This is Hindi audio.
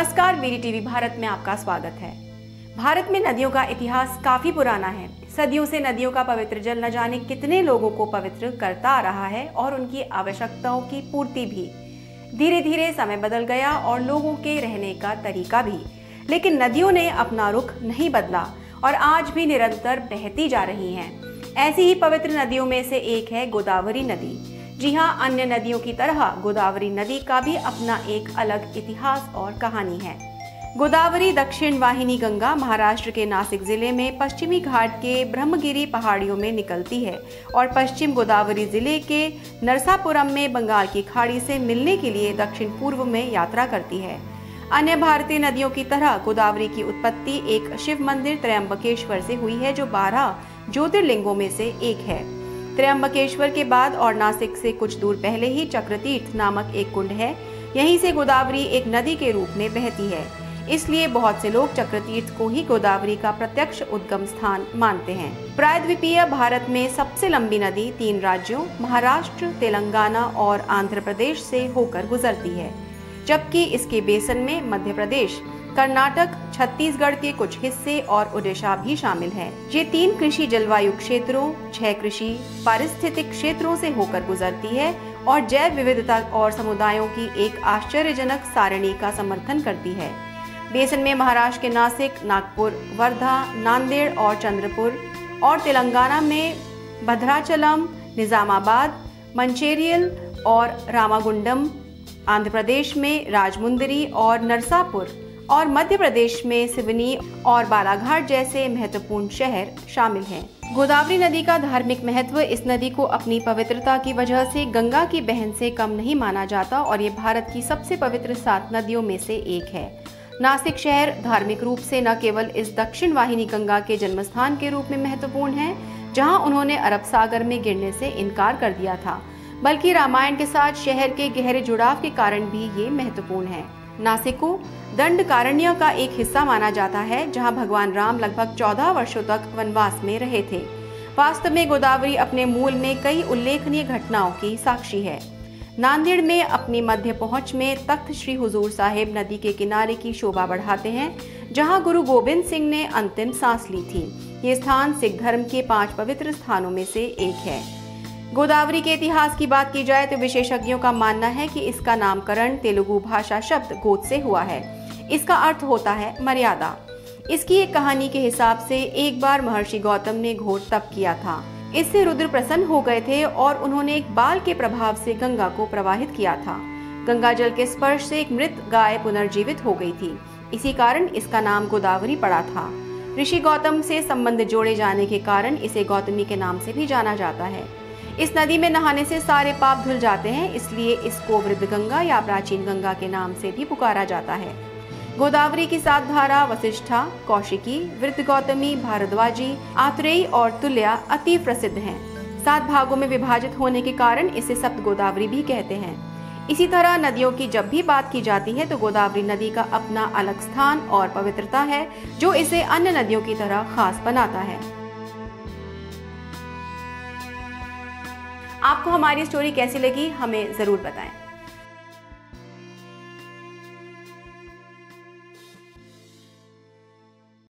नमस्कार, वीडीटीवी भारत में आपका स्वागत है। भारत में नदियों का इतिहास काफी पुराना है। सदियों से नदियों का पवित्र जल न जाने कितने लोगों को पवित्र करता आ रहा है और उनकी आवश्यकताओं की पूर्ति भी। धीरे धीरे समय बदल गया और लोगों के रहने का तरीका भी, लेकिन नदियों ने अपना रुख नहीं बदला और आज भी निरंतर बहती जा रही है। ऐसी ही पवित्र नदियों में से एक है गोदावरी नदी। जी हाँ, अन्य नदियों की तरह गोदावरी नदी का भी अपना एक अलग इतिहास और कहानी है। गोदावरी दक्षिण वाहिनी गंगा महाराष्ट्र के नासिक जिले में पश्चिमी घाट के ब्रह्मगिरी पहाड़ियों में निकलती है और पश्चिम गोदावरी जिले के नरसापुरम में बंगाल की खाड़ी से मिलने के लिए दक्षिण पूर्व में यात्रा करती है। अन्य भारतीय नदियों की तरह गोदावरी की उत्पत्ति एक शिव मंदिर त्र्यंबकेश्वर से हुई है, जो 12 ज्योतिर्लिंगों में से एक है। त्र्यंबकेश्वर के बाद और नासिक से कुछ दूर पहले ही चक्रतीर्थ नामक एक कुंड है। यहीं से गोदावरी एक नदी के रूप में बहती है, इसलिए बहुत से लोग चक्रतीर्थ को ही गोदावरी का प्रत्यक्ष उद्गम स्थान मानते हैं। प्रायद्वीपीय भारत में सबसे लंबी नदी 3 राज्यों महाराष्ट्र, तेलंगाना और आंध्र प्रदेश से होकर गुजरती है, जबकि इसके बेसन में मध्य प्रदेश, कर्नाटक, छत्तीसगढ़ के कुछ हिस्से और उड़ीसा भी शामिल है। ये 3 कृषि जलवायु क्षेत्रों, 6 कृषि पारिस्थितिक क्षेत्रों से होकर गुजरती है और जैव विविधता और समुदायों की एक आश्चर्यजनक सारणी का समर्थन करती है। बेसिन में महाराष्ट्र के नासिक, नागपुर, वर्धा, नांदेड़ और चंद्रपुर और तेलंगाना में भद्राचलम, निजामाबाद, मंचेरियल और रामागुंडम, आंध्र प्रदेश में राजमुंदरी और नरसापुर और मध्य प्रदेश में सिवनी और बालाघाट जैसे महत्वपूर्ण शहर शामिल हैं। गोदावरी नदी का धार्मिक महत्व, इस नदी को अपनी पवित्रता की वजह से गंगा की बहन से कम नहीं माना जाता और ये भारत की सबसे पवित्र 7 नदियों में से एक है। नासिक शहर धार्मिक रूप से न केवल इस दक्षिण वाहिनी गंगा के जन्मस्थान के रूप में महत्वपूर्ण है, जहाँ उन्होंने अरब सागर में गिरने से इनकार कर दिया था, बल्कि रामायण के साथ शहर के गहरे जुड़ाव के कारण भी ये महत्वपूर्ण है। नासिक को दंड कारण्य का एक हिस्सा माना जाता है, जहां भगवान राम लगभग 14 वर्षों तक वनवास में रहे थे। वास्तव में गोदावरी अपने मूल में कई उल्लेखनीय घटनाओं की साक्षी है। नांदेड़ में अपनी मध्य पहुंच में तख्त श्री हुजूर साहेब नदी के किनारे की शोभा बढ़ाते हैं, जहां गुरु गोविंद सिंह ने अंतिम सांस ली थी। ये स्थान सिख धर्म के 5 पवित्र स्थानों में से एक है। गोदावरी के इतिहास की बात की जाए तो विशेषज्ञों का मानना है कि इसका नामकरण तेलुगु भाषा शब्द गोद से हुआ है। इसका अर्थ होता है मर्यादा। इसकी एक कहानी के हिसाब से एक बार महर्षि गौतम ने घोर तप किया था। इससे रुद्र प्रसन्न हो गए थे और उन्होंने एक बाल के प्रभाव से गंगा को प्रवाहित किया था। गंगा जल के स्पर्श से एक मृत गाय पुनर्जीवित हो गई थी, इसी कारण इसका नाम गोदावरी पड़ा था। ऋषि गौतम से संबंध जोड़े जाने के कारण इसे गौतमी के नाम से भी जाना जाता है। इस नदी में नहाने से सारे पाप धुल जाते हैं, इसलिए इसको वृद्ध गंगा या प्राचीन गंगा के नाम से भी पुकारा जाता है। गोदावरी की 7 धारा वशिष्ठा, कौशिकी, वृद्ध गौतमी, भारद्वाजी, आत्रेयी और तुलिया अति प्रसिद्ध हैं। 7 भागों में विभाजित होने के कारण इसे सप्त गोदावरी भी कहते हैं। इसी तरह नदियों की जब भी बात की जाती है तो गोदावरी नदी का अपना अलग स्थान और पवित्रता है, जो इसे अन्य नदियों की तरह खास बनाता है। आपको हमारी स्टोरी कैसी लगी, हमें ज़रूर बताएं।